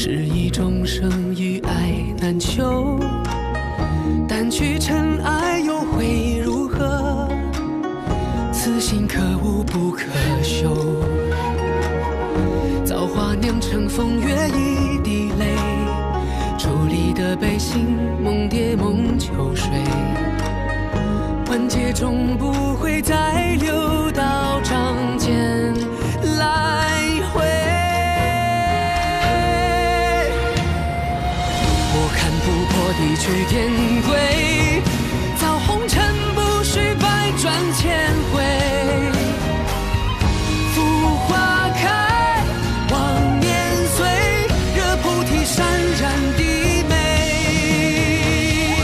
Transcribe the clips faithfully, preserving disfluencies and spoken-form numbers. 是一种生与爱难求，掸去尘埃又会如何？此心可悟不可修。造化酿成风月一滴泪，伫立的悲心梦蝶梦秋水，万劫终不会再流到掌间来。 一曲天归，造红尘不须百转千回。芙花开，望年岁，惹菩提潸然低眉。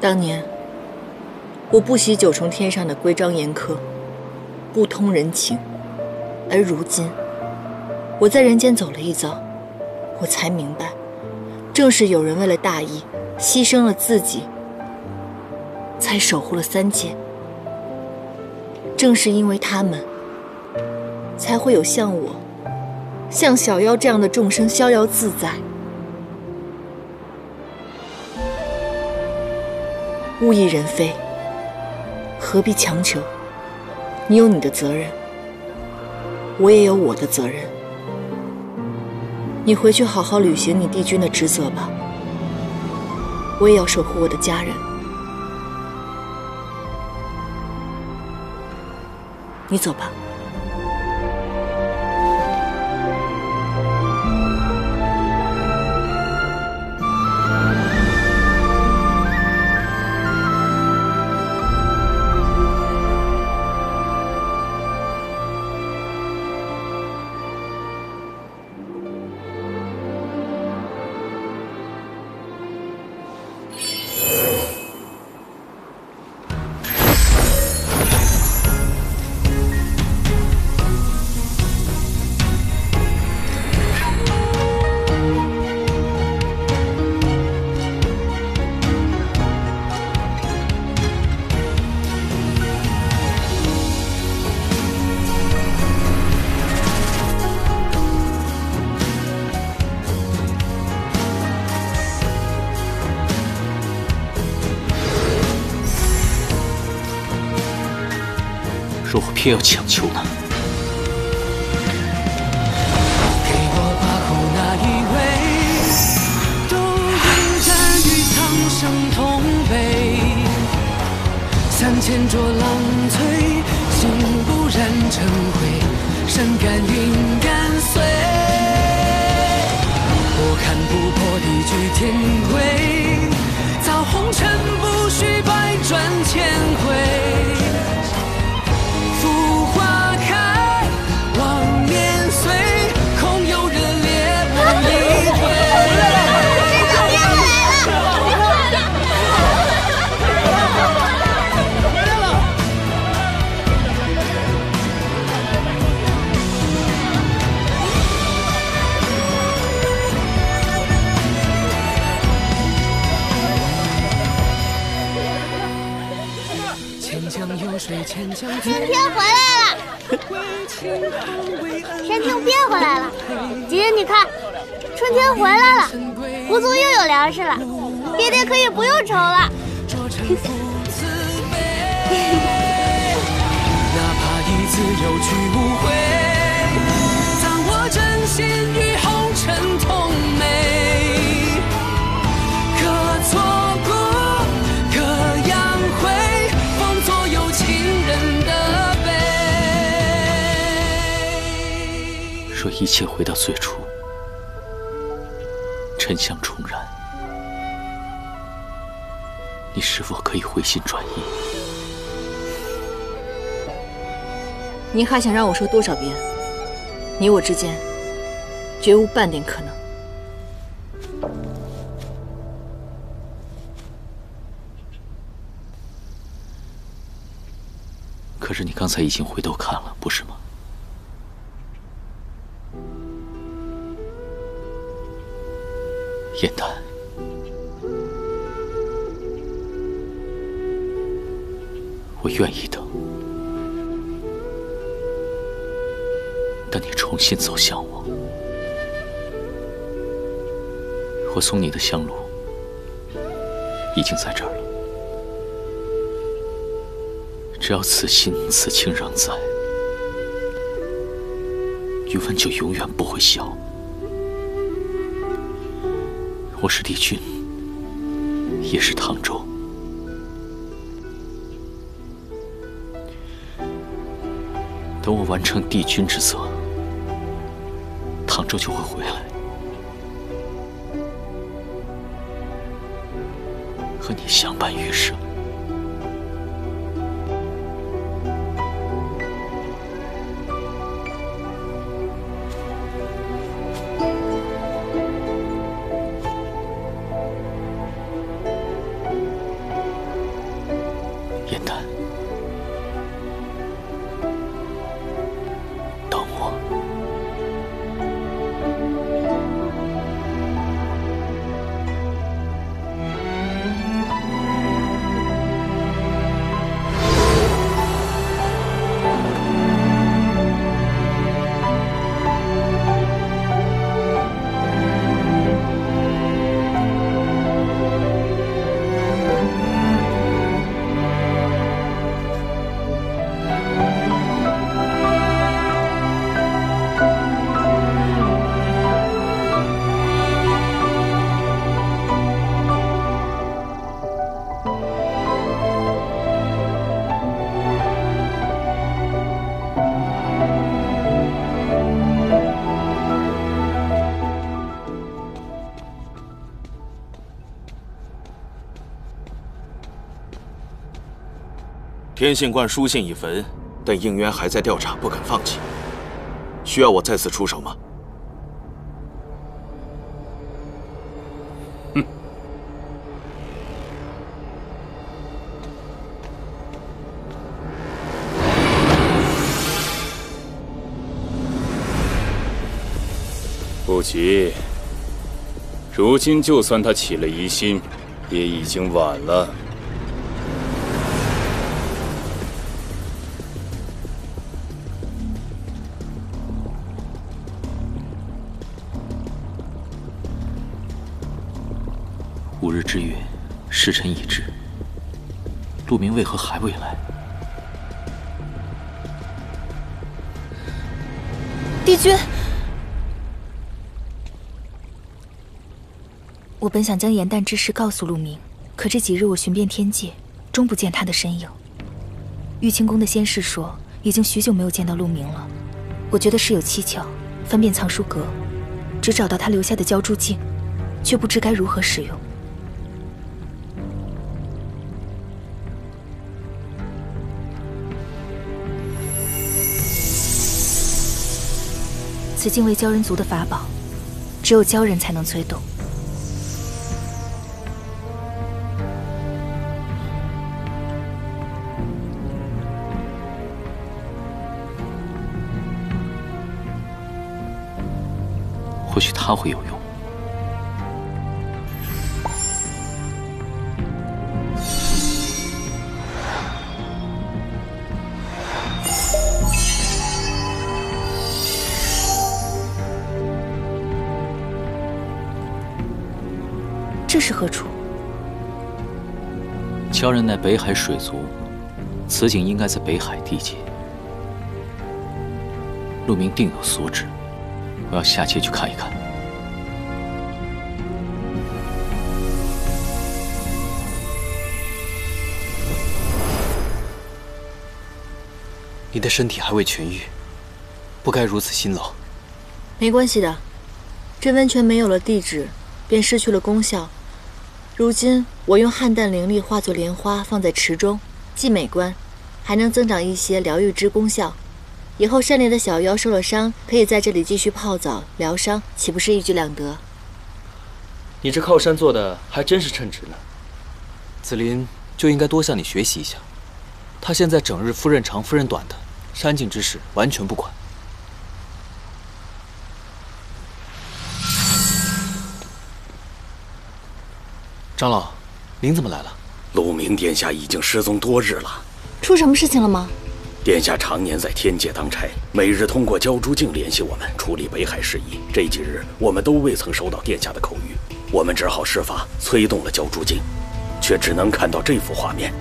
当年。 我不喜九重天上的规章严苛，不通人情，而如今，我在人间走了一遭，我才明白，正是有人为了大义牺牲了自己，才守护了三界。正是因为他们，才会有像我、像小妖这样的众生逍遥自在。物以人非。 何必强求？你有你的责任，我也有我的责任。你回去好好履行你帝君的职责吧。我也要守护我的家人。你走吧。 若我偏要强求呢？给我把苦那一味，都应该与苍生同悲。三千浊浪催，心不染尘灰，山敢云敢随。我看不破一句天规，造红尘不须百转千回。 天平回来了，天平变回来了。姐姐，你看，春天回来了，国足又有粮食了，爹爹可以不用愁了。哪怕一次有去无回，葬我真心与红尘同美。可错过，可养回。 若一切回到最初，尘香重燃，你是否可以回心转意？您还想让我说多少遍？你我之间，绝无半点可能。可是你刚才已经回头看了，不是吗？ 燕丹。我愿意的。但你重新走向我，我送你的香炉已经在这儿了。只要此心此情仍在，余温就永远不会消。我是帝君，也是唐州。 等我完成帝君之责，唐州就会回来，和你相伴余生。燕丹。 天信观书信已焚，但应渊还在调查，不肯放弃。需要我再次出手吗？哼！不急，如今就算他起了疑心，也已经晚了。 五日之约，时辰已至。陆明为何还未来？帝君，我本想将颜淡之事告诉陆明，可这几日我寻遍天界，终不见他的身影。玉清宫的仙士说，已经许久没有见到陆明了。我觉得事有蹊跷，翻遍藏书阁，只找到他留下的浇筑镜，却不知该如何使用。 此镜为鲛人族的法宝，只有鲛人才能催动。或许它会有用。这是何处？鲛人乃北海水族，此景应该在北海地界。陆明定有所指，我要下界去看一看。你的身体还未痊愈，不该如此辛劳。没关系的，这温泉没有了地质，便失去了功效。 如今我用菡萏灵力化作莲花，放在池中，既美观，还能增长一些疗愈之功效。以后山里的小妖受了伤，可以在这里继续泡澡疗伤，岂不是一举两得？你这靠山做的还真是称职呢。紫菱就应该多向你学习一下。她现在整日夫人长夫人短的，山境之事完全不管。 长老，您怎么来了？陆明殿下已经失踪多日了，出什么事情了吗？殿下常年在天界当差，每日通过鲛珠镜联系我们处理北海事宜。这几日我们都未曾收到殿下的口谕，我们只好施法催动了鲛珠镜，却只能看到这幅画面。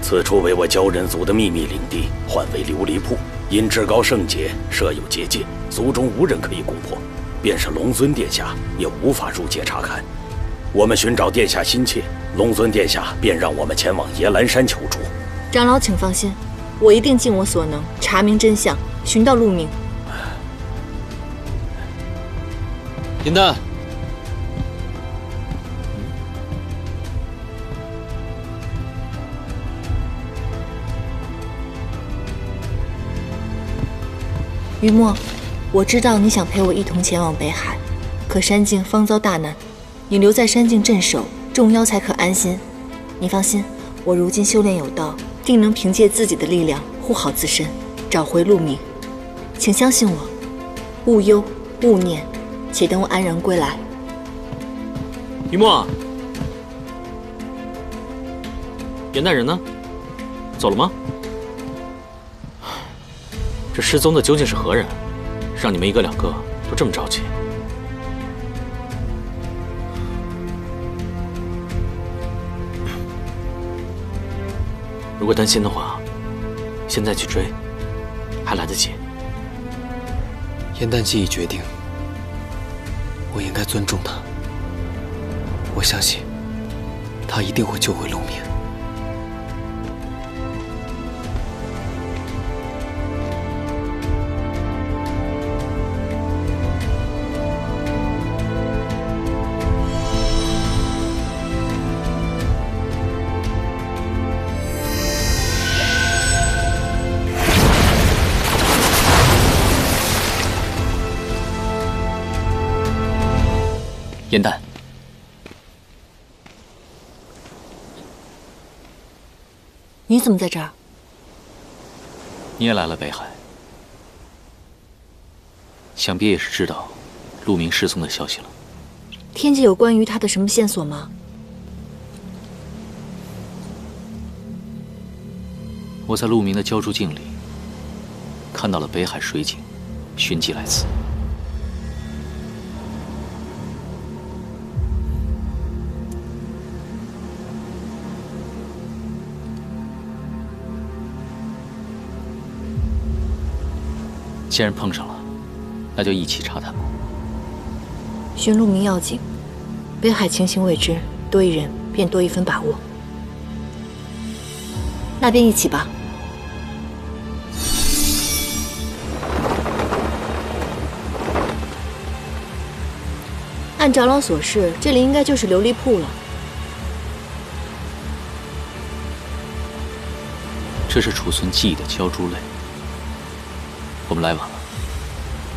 此处为我鲛人族的秘密领地，唤为琉璃瀑，因至高圣洁设有结界，族中无人可以攻破，便是龙尊殿下也无法入界查看。 我们寻找殿下心切，龙尊殿下便让我们前往野兰山求助。长老，请放心，我一定尽我所能查明真相，寻到路明。银丹，雨墨，我知道你想陪我一同前往北海，可山境方遭大难。 你留在山境镇守，众妖才可安心。你放心，我如今修炼有道，定能凭借自己的力量护好自身，找回路明。请相信我，勿忧勿念，且等我安然归来。雨墨，严大人呢？走了吗？这失踪的究竟是何人？让你们一个两个都这么着急。 如果担心的话，现在去追，还来得及。燕丹既已决定，我应该尊重他。我相信，他一定会救回陆眠。严丹，你怎么在这儿？你也来了北海，想必也是知道陆明失踪的消息了。天界有关于他的什么线索吗？我在陆明的鲛珠镜里看到了北海水井，寻迹来此。 既然碰上了，那就一起查探吧。寻路明要紧，北海情形未知，多一人便多一分把握。那便一起吧。按长老所示，这里应该就是琉璃瀑了。这是储存记忆的鲛珠泪。 我们来晚了，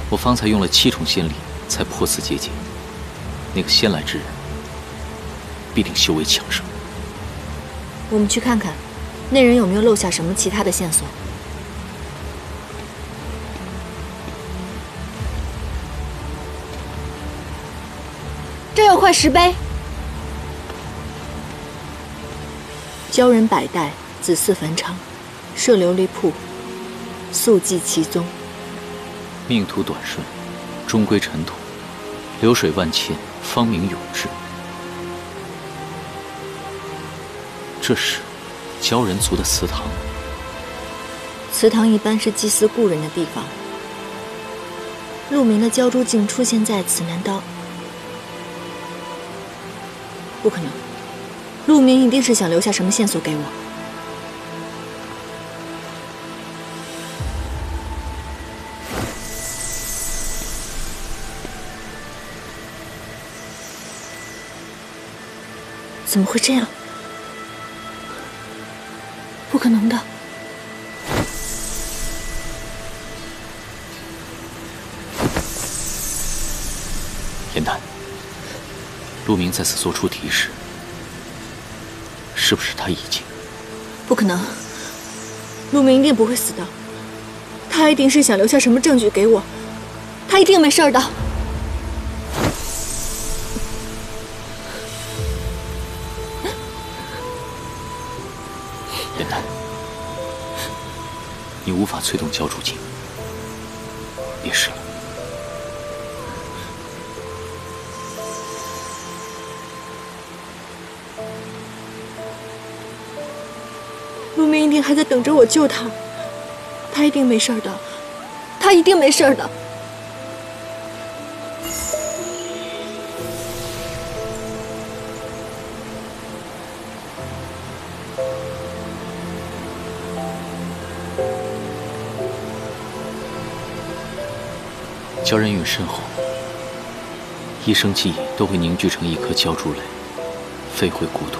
我方才用了七重仙力才破此结界。那个先来之人，必定修为强盛。我们去看看，那人有没有漏下什么其他的线索？这有块石碑，鲛人百代，子嗣繁昌，设琉璃瀑，速记其踪。 命途短顺，终归尘土；流水万千，芳名永志。这是鲛人族的祠堂。祠堂一般是祭祀故人的地方。陆明的鲛珠镜出现在此，难道？不可能，陆明一定是想留下什么线索给我。 怎么会这样？不可能的！严丹，陆明在此做出提示，是不是他已经？不可能，陆明一定不会死的，他一定是想留下什么证据给我，他一定没事的。无法催动焦烛镜，别试了。 陆明一定还在等着我救他，他一定没事的，他一定没事的。胶人陨深厚，一生气都会凝聚成一颗胶珠来，飞回故土。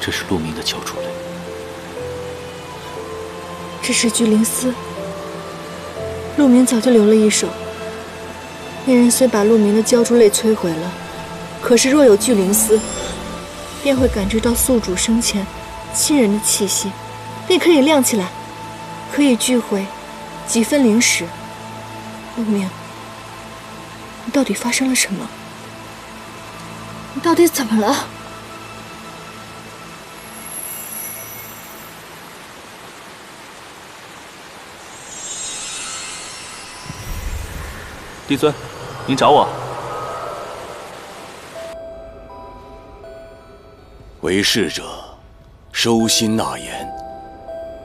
这是陆明的胶珠泪，这是聚灵丝。陆明早就留了一手。那人虽把陆明的胶珠泪摧毁了，可是若有聚灵丝，便会感知到宿主生前亲人的气息，便可以亮起来，可以聚回几分灵石。陆明，你到底发生了什么？你到底怎么了？ 帝尊，您找我？为事者，收心纳言。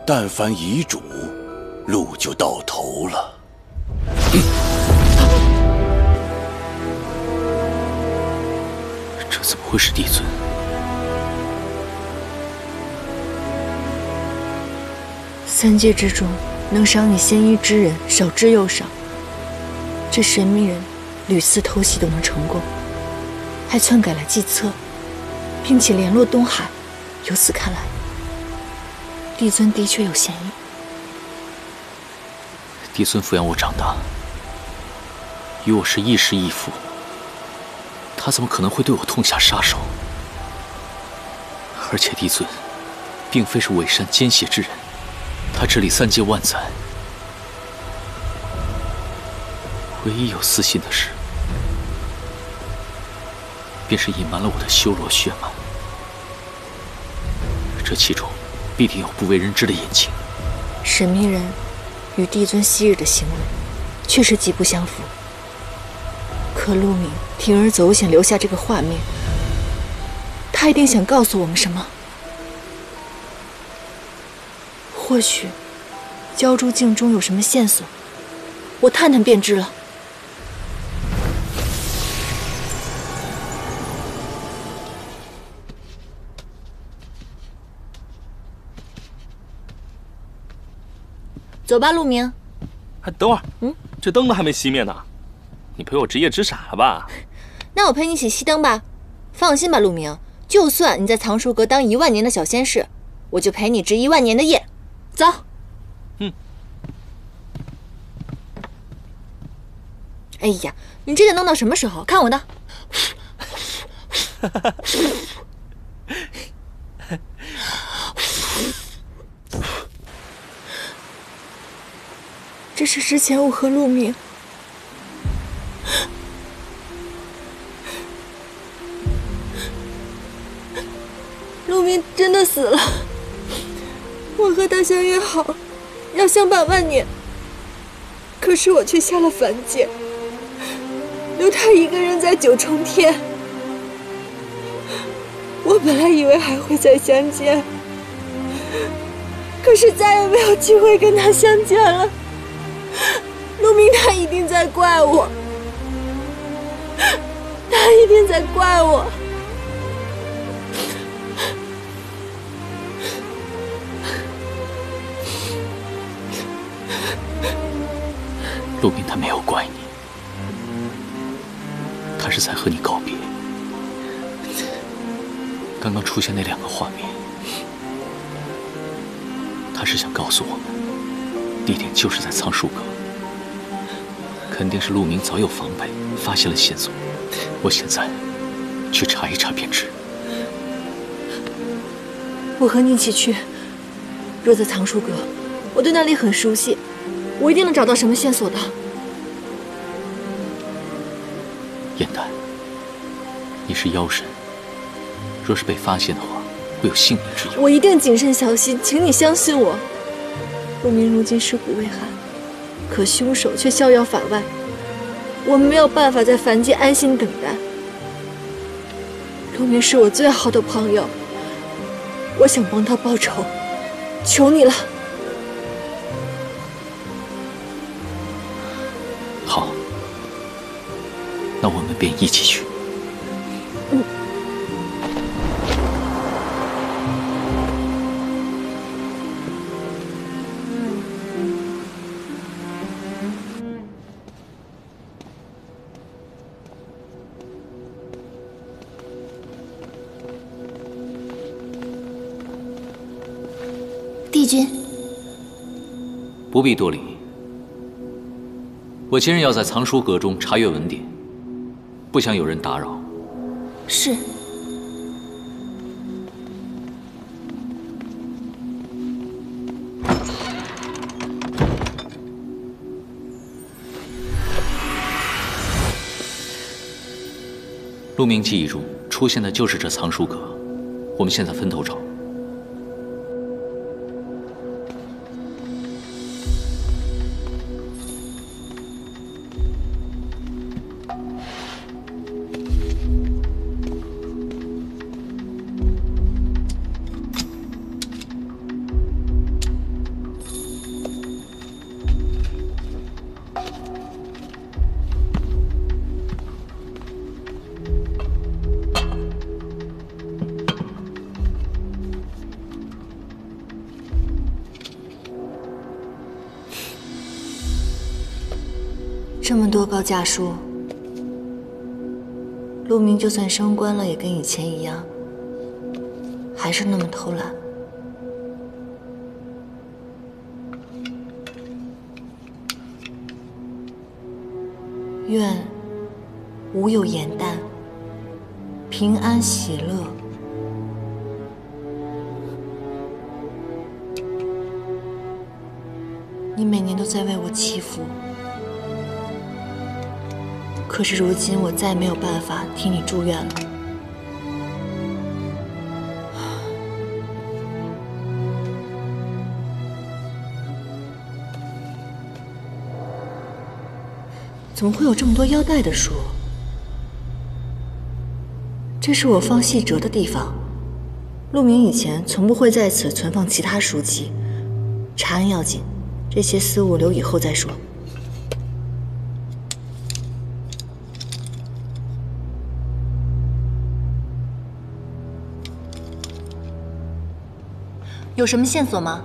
但凡遗嘱，路就到头了。这怎么会是帝尊？三界之中，能赏你仙医之人少之又少。 这神秘人屡次偷袭都能成功，还篡改了计策，并且联络东海。由此看来，帝尊的确有嫌疑。帝尊抚养我长大，与我是亦师亦父，他怎么可能会对我痛下杀手？而且帝尊并非是伪善奸邪之人，他治理三界万载。 唯一有私心的事，便是隐瞒了我的修罗血脉。这其中必定有不为人知的隐情。神秘人与帝尊昔日的行为确实极不相符，可陆明铤而走险留下这个画面，他一定想告诉我们什么。或许胶珠镜中有什么线索，我探探便知了。 走吧，陆明。哎，等会儿，嗯，这灯都还没熄灭呢，你陪我值夜值傻了吧？那我陪你一起熄灯吧。放心吧，陆明，就算你在藏书阁当一万年的小仙士，我就陪你值一万年的夜。走。嗯。哎呀，你这得弄到什么时候？看我的。这是之前我和陆明，陆明真的死了。我和他相约好，要相伴万年。可是我却下了凡界，留他一个人在九重天。我本来以为还会再相见，可是再也没有机会跟他相见了。 陆明，他一定在怪我，他一定在怪我。陆明，他没有怪你，他是在和你告别。刚刚出现那两个画面，他是想告诉我们，地点就是在藏书阁。 肯定是陆明早有防备，发现了线索。我现在去查一查便知。我和你一起去。若在藏书阁，我对那里很熟悉，我一定能找到什么线索的。燕丹，你是妖神，若是被发现的话，会有性命之忧。我一定谨慎小心，请你相信我。陆明如今尸骨未寒，可凶手却逍遥法外，我们没有办法在凡间安心等待。陆明是我最好的朋友，我想帮他报仇，求你了。 那我们便一起去。嗯。帝君，不必多礼。我今日要在藏书阁中查阅文典。 不想有人打扰。是。陆明记忆中出现的就是这藏书阁，我们现在分头找。 这么多高价书，陆明就算升官了，也跟以前一样，还是那么偷懒。愿无有颜淡，平安喜乐。 你每年都在为我祈福，可是如今我再没有办法替你祝愿了。怎么会有这么多腰带的书？这是我放细折的地方。陆明以前从不会在此存放其他书籍，查案要紧。 这些私物留以后再说。有什么线索吗？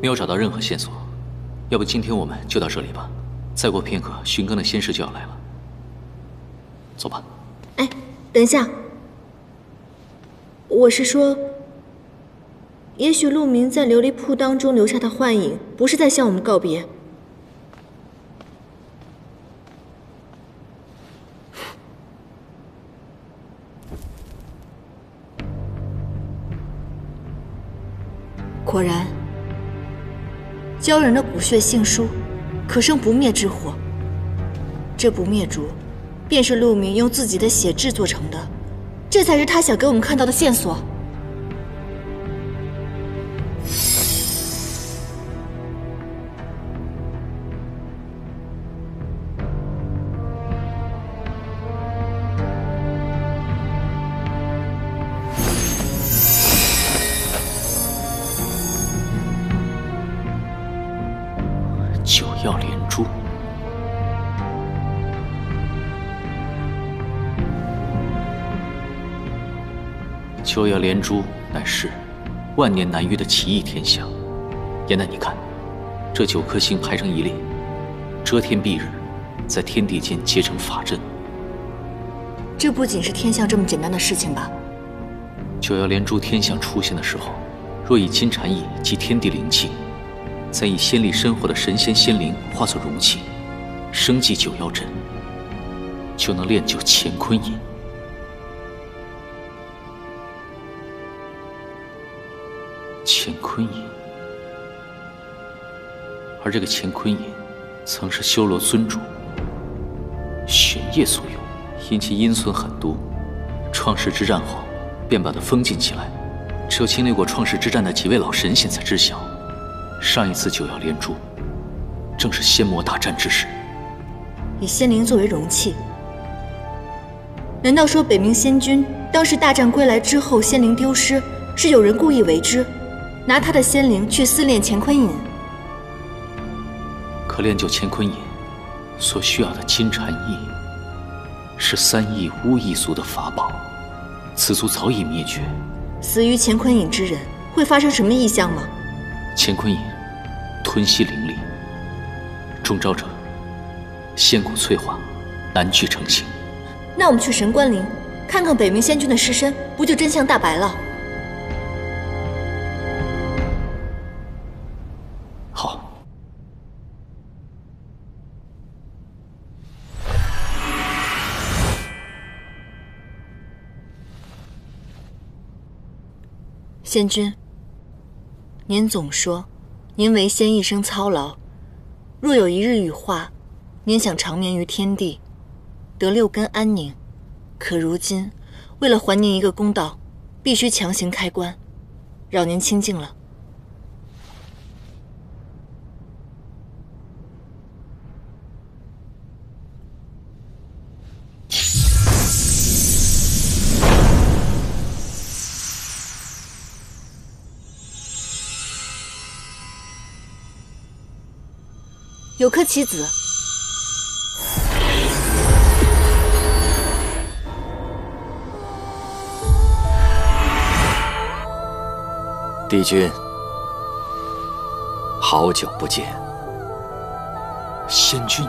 没有找到任何线索，要不今天我们就到这里吧。再过片刻，巡更的仙师就要来了。走吧。哎，等一下，我是说。 也许陆明在琉璃铺当中留下的幻影，不是在向我们告别。果然，鲛人的骨血杏书，可生不灭之火。这不灭烛，便是陆明用自己的血制作成的，这才是他想给我们看到的线索。 九曜连珠乃是万年难遇的奇异天象。颜淡，你看，这九颗星排成一列，遮天蔽日，在天地间结成法阵。这不仅是天象这么简单的事情吧？九曜连珠天象出现的时候，若以金蝉翼及天地灵气，再以仙力深厚的神仙仙灵化作容器，生祭九曜阵，就能练就乾坤印。 乾坤印，而这个乾坤印，曾是修罗尊主玄烨所用，因其阴损狠毒，创世之战后便把它封禁起来，只有经历过创世之战的几位老神仙才知晓，上一次九曜连珠，正是仙魔大战之时。以仙灵作为容器，难道说北冥仙君当时大战归来之后，仙灵丢失，是有人故意为之，拿他的仙灵去私炼乾坤引？可炼就乾坤引所需要的金蝉翼，是三翼巫一族的法宝。 此族早已灭绝，死于乾坤引之人会发生什么异象吗？乾坤引吞吸灵力，中招者仙骨脆化，难聚成形。那我们去神官陵看看北冥仙君的尸身，不就真相大白了？好。 仙君，您总说，您为仙一生操劳，若有一日羽化，您想长眠于天地，得六根安宁。可如今，为了还您一个公道，必须强行开棺，扰您清静了。有颗棋子，帝君，好久不见。仙君，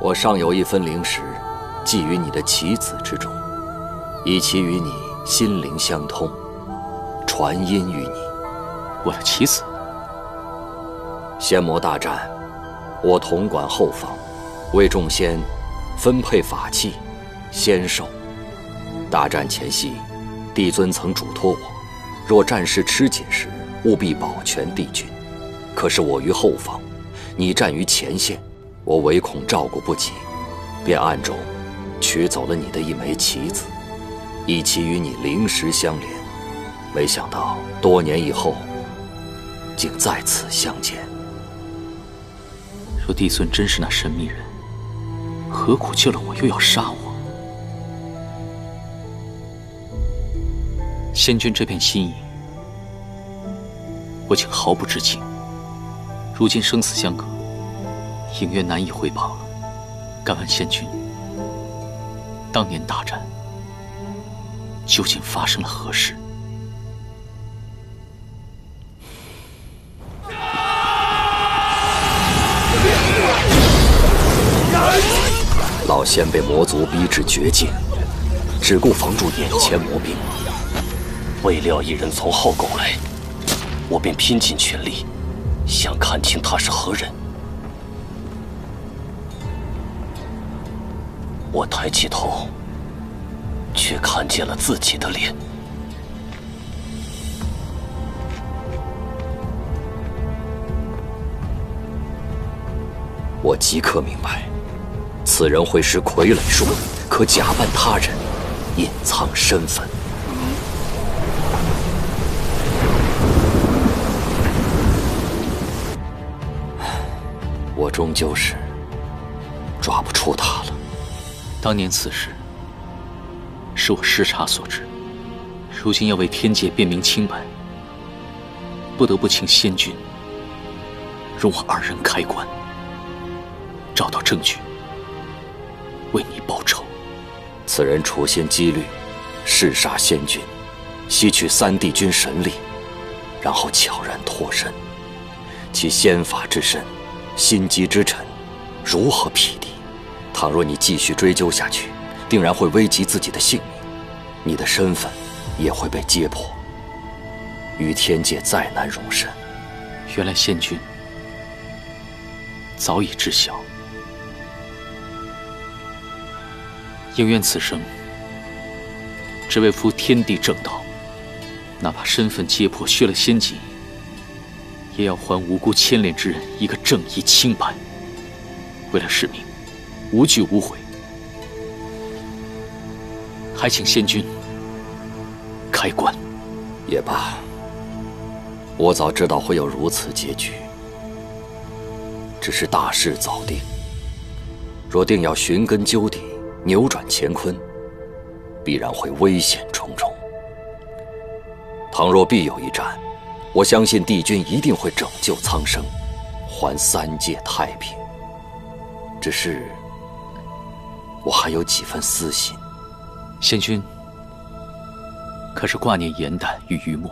我尚有一分灵石，寄于你的棋子之中，以其与你心灵相通，传音于你。 我的棋子，仙魔大战，我统管后方，为众仙分配法器、仙兽。大战前夕，帝尊曾嘱托我，若战事吃紧时，务必保全帝君。可是我于后方，你战于前线，我唯恐照顾不及，便暗中取走了你的一枚棋子，以其与你灵石相连。没想到多年以后。 竟再次相见。若帝尊真是那神秘人，何苦救了我又要杀我？仙君这片心意，我竟毫不知情。如今生死相隔，隐约难以回报了。敢问仙君，当年大战究竟发生了何事？ 老仙被魔族逼至绝境，只顾防住眼前魔兵，未料一人从后攻来，我便拼尽全力，想看清他是何人。我抬起头，却看见了自己的脸。我即刻明白。 此人会使傀儡术，可假扮他人，隐藏身份。我终究是抓不住他了。当年此事是我失察所致，如今要为天界辨明清白，不得不请仙君容我二人开棺，找到证据。 为你报仇，此人处心积虑，弑杀仙君，吸取三帝君神力，然后悄然脱身。其仙法之深，心机之沉，如何匹敌？倘若你继续追究下去，定然会危及自己的性命，你的身份也会被揭破，于天界再难容身。原来仙君早已知晓。 应愿此生，只为扶天地正道，哪怕身份揭破，削了仙籍，也要还无辜牵连之人一个正义清白。为了使命，无惧无悔。还请仙君开棺。也罢，我早知道会有如此结局，只是大势早定。若定要寻根究底，扭转乾坤，必然会危险重重。倘若必有一战，我相信帝君一定会拯救苍生，还三界太平。只是，我还有几分私心。仙君，可是挂念严胆与余墨？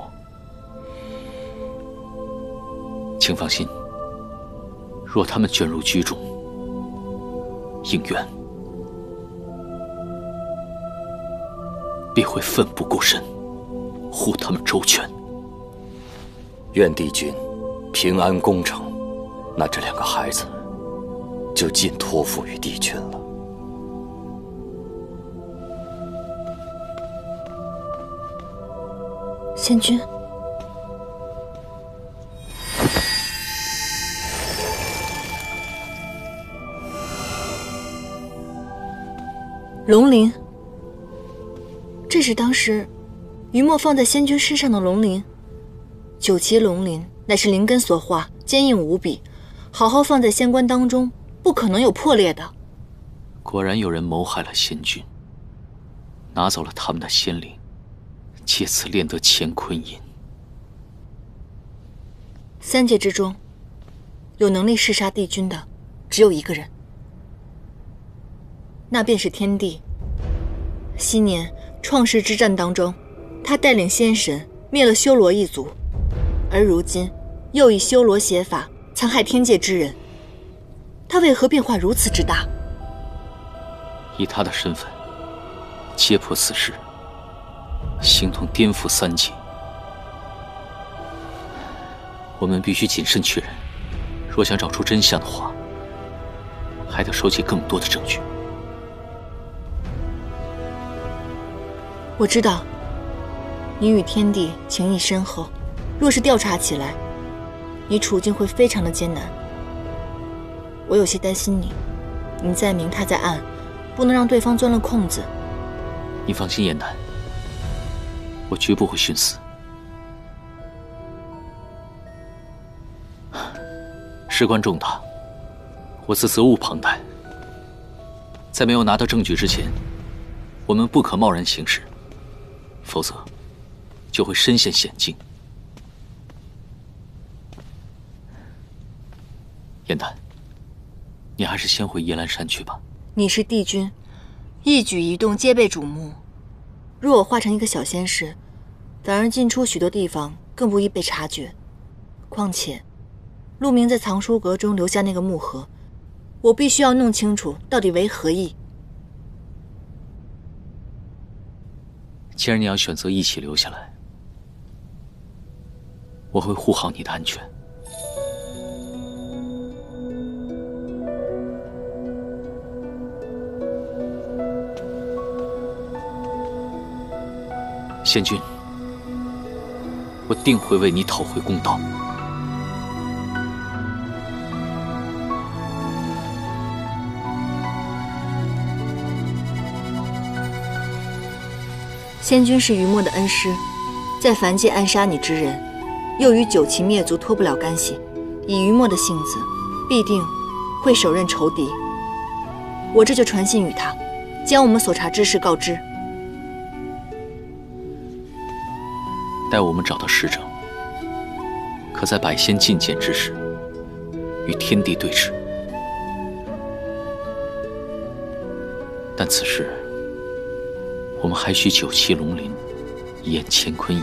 请放心，若他们卷入居中，应元必会奋不顾身，护他们周全。愿帝君平安攻城，那这两个孩子就尽托付于帝君了。 仙君，龙鳞，这是当时余墨放在仙君身上的龙鳞。九级龙鳞乃是灵根所化，坚硬无比，好好放在仙棺当中，不可能有破裂的。果然有人谋害了仙君，拿走了他们的仙灵。 借此练得乾坤印。三界之中，有能力弑杀帝君的，只有一个人，那便是天帝。昔年创世之战当中，他带领仙神灭了修罗一族，而如今又以修罗邪法残害天界之人，他为何变化如此之大？以他的身份，揭破此事。 形同颠覆三界，我们必须谨慎确认。若想找出真相的话，还得收集更多的证据。我知道，你与天帝情谊深厚，若是调查起来，你处境会非常的艰难。我有些担心你，你在明，他在暗，不能让对方钻了空子。你放心，严南。 我绝不会徇私。事关重大，我自责无旁贷。在没有拿到证据之前，我们不可贸然行事，否则就会身陷险境。燕丹，你还是先回夜兰山去吧。你是帝君，一举一动皆被瞩目。 若我化成一个小仙士，反而进出许多地方更不易被察觉。况且，陆明在藏书阁中留下那个木盒，我必须要弄清楚到底为何意。既然你要选择一起留下来，我会护好你的安全。仙君，我定会为你讨回公道。仙君是余墨的恩师，在凡界暗杀你之人，又与九旗灭族脱不了干系。以余墨的性子，必定会手刃仇敌。我这就传信于他，将我们所查之事告知。 待我们找到使者，可在百仙觐见之时，与天地对峙。但此时，我们还需九气龙鳞，以验乾坤印。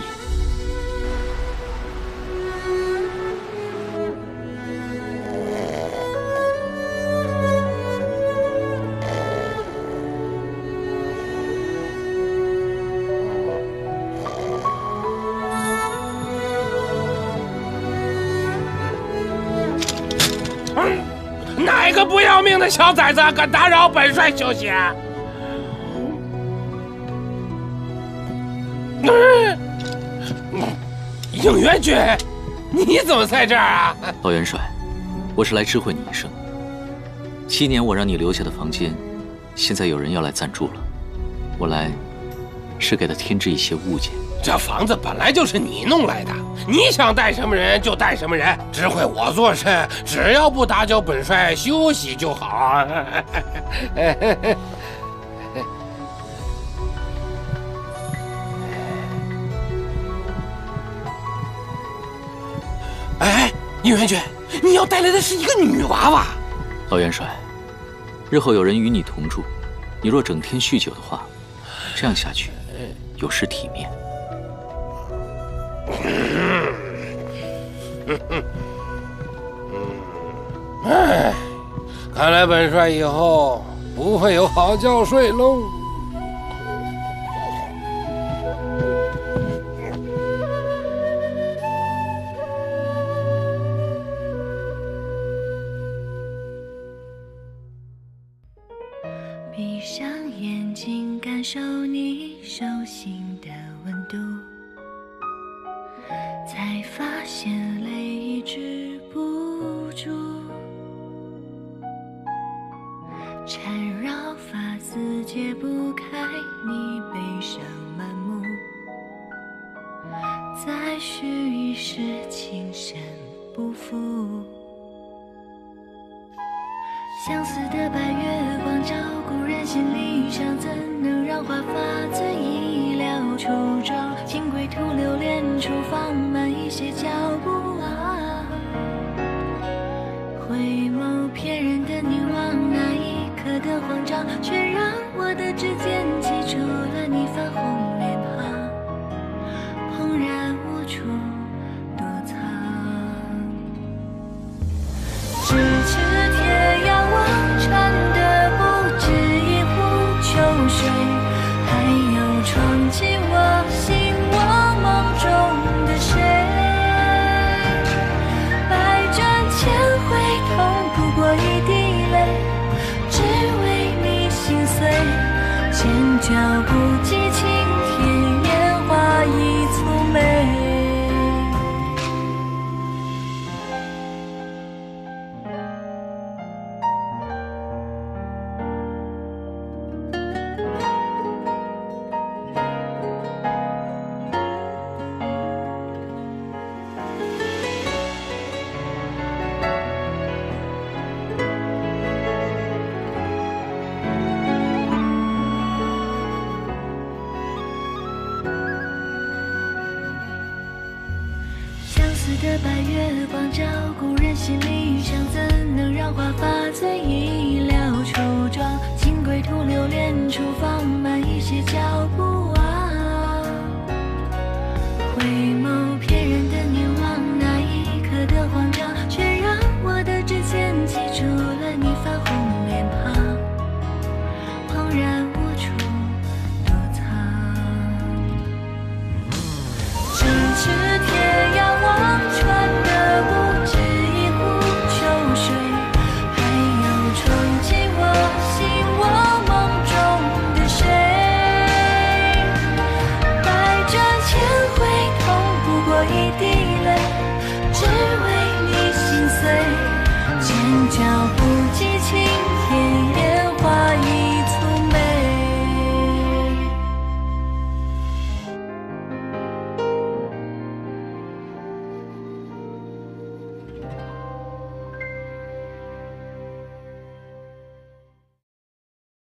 小崽子，敢打扰本帅休息！应元君，你怎么在这儿啊？老元帅，我是来知会你一声。七年我让你留下的房间，现在有人要来暂住了，我来是给他添置一些物件。这房子本来就是你弄来的，你想带什么人就带什么人，知会我做事，只要不打搅本帅休息就好。哎，宁元君，你要带来的是一个女娃娃。老元帅，日后有人与你同住，你若整天酗酒的话，这样下去有失体面。哎，看来本帅以后不会有好觉睡喽。 脚步。